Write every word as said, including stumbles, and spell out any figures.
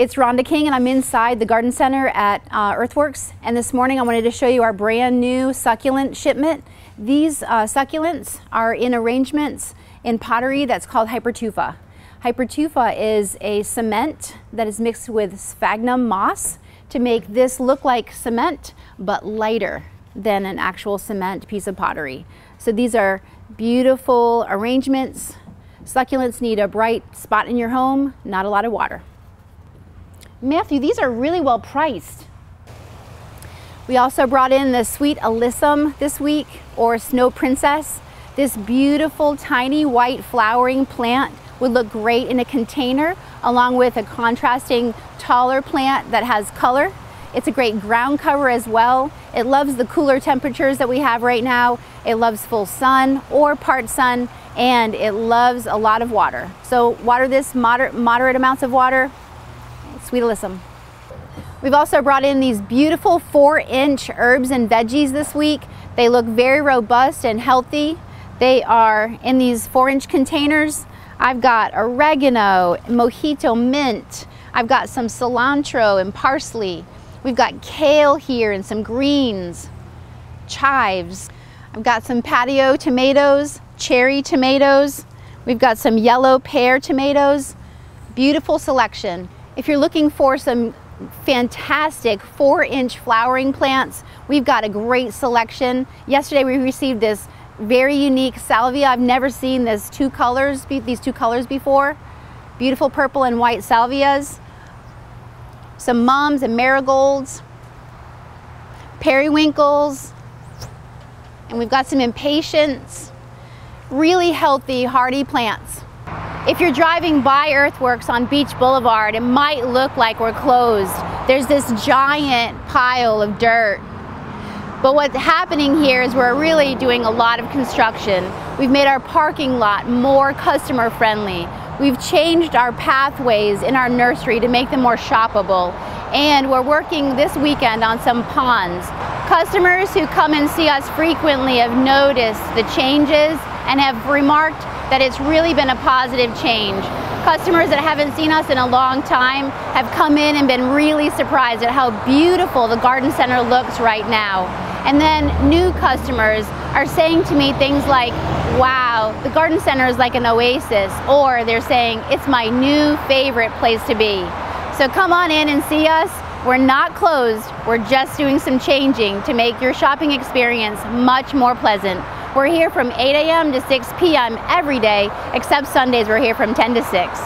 It's Rhonda King and I'm inside the garden center at uh, Earthworks, and this morning I wanted to show you our brand new succulent shipment. These uh, succulents are in arrangements in pottery that's called Hypertufa. Hypertufa is a cement that is mixed with sphagnum moss to make this look like cement but lighter than an actual cement piece of pottery. So these are beautiful arrangements. Succulents need a bright spot in your home, not a lot of water. Matthew, these are really well priced. We also brought in the Sweet Alyssum this week, or Snow Princess. This beautiful tiny white flowering plant would look great in a container along with a contrasting taller plant that has color. It's a great ground cover as well. It loves the cooler temperatures that we have right now. It loves full sun or part sun, and it loves a lot of water. So water this moderate, moderate amounts of water. Sweet Alyssum. We've also brought in these beautiful four inch herbs and veggies this week. They look very robust and healthy. They are in these four inch containers. I've got oregano, Mojito Mint. I've got some cilantro and parsley. We've got kale here and some greens, chives. I've got some patio tomatoes, cherry tomatoes. We've got some yellow pear tomatoes. Beautiful selection. If you're looking for some fantastic four inch flowering plants, we've got a great selection. Yesterday we received this very unique salvia. I've never seen this two colors, these two colors before. Beautiful purple and white salvias. Some mums and marigolds, periwinkles, and we've got some impatiens. Really healthy, hardy plants. If you're driving by Earthworks on Beach Boulevard, it might look like we're closed. There's this giant pile of dirt. But what's happening here is we're really doing a lot of construction. We've made our parking lot more customer friendly. We've changed our pathways in our nursery to make them more shoppable. And we're working this weekend on some ponds. Customers who come and see us frequently have noticed the changes and have remarked that it's really been a positive change. Customers that haven't seen us in a long time have come in and been really surprised at how beautiful the garden center looks right now. And then new customers are saying to me things like, wow, the garden center is like an oasis, or they're saying, it's my new favorite place to be. So come on in and see us. We're not closed, we're just doing some changing to make your shopping experience much more pleasant. We're here from eight A M to six P M every day, except Sundays we're here from ten to six.